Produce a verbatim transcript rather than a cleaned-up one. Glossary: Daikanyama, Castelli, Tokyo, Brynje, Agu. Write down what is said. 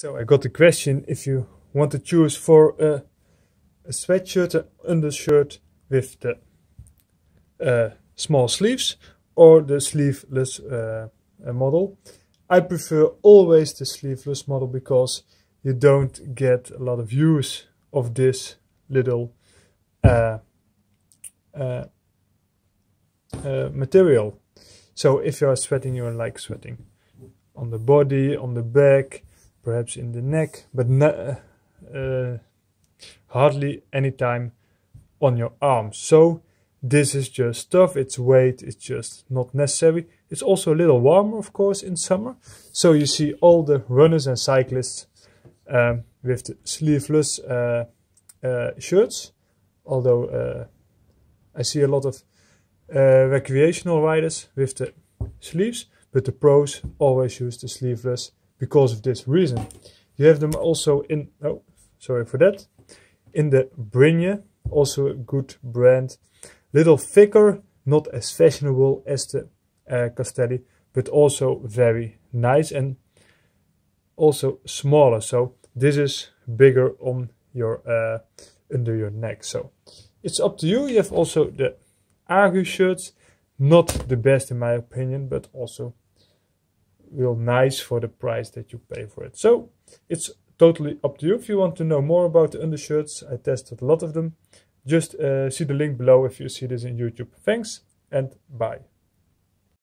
So I got the question if you want to choose for a, a sweatshirt, an undershirt with the uh, small sleeves or the sleeveless uh, model. I prefer always the sleeveless model because you don't get a lot of use of this little uh, uh, uh, material. So if you are sweating, you are like sweating on the body, on the back, perhaps in the neck, but not, uh, hardly any time on your arms. So this is just stuff, it's weight, it's just not necessary. It's also a little warmer, of course, in summer. So you see all the runners and cyclists um, with the sleeveless uh, uh, shirts. Although uh, I see a lot of uh, recreational riders with the sleeves, but the pros always use the sleeveless because of this reason. You have them also in, oh, sorry for that, in the Brynje, also a good brand. Little thicker, not as fashionable as the uh, Castelli, but also very nice and also smaller. So this is bigger on your uh, under your neck. So it's up to you. You have also the Agu shirts, not the best in my opinion, but also real nice for the price that you pay for it. So it's totally up to you. If you want to know more about the undershirts, I tested a lot of them. Just uh, see the link below if you see this in YouTube. Thanks and bye.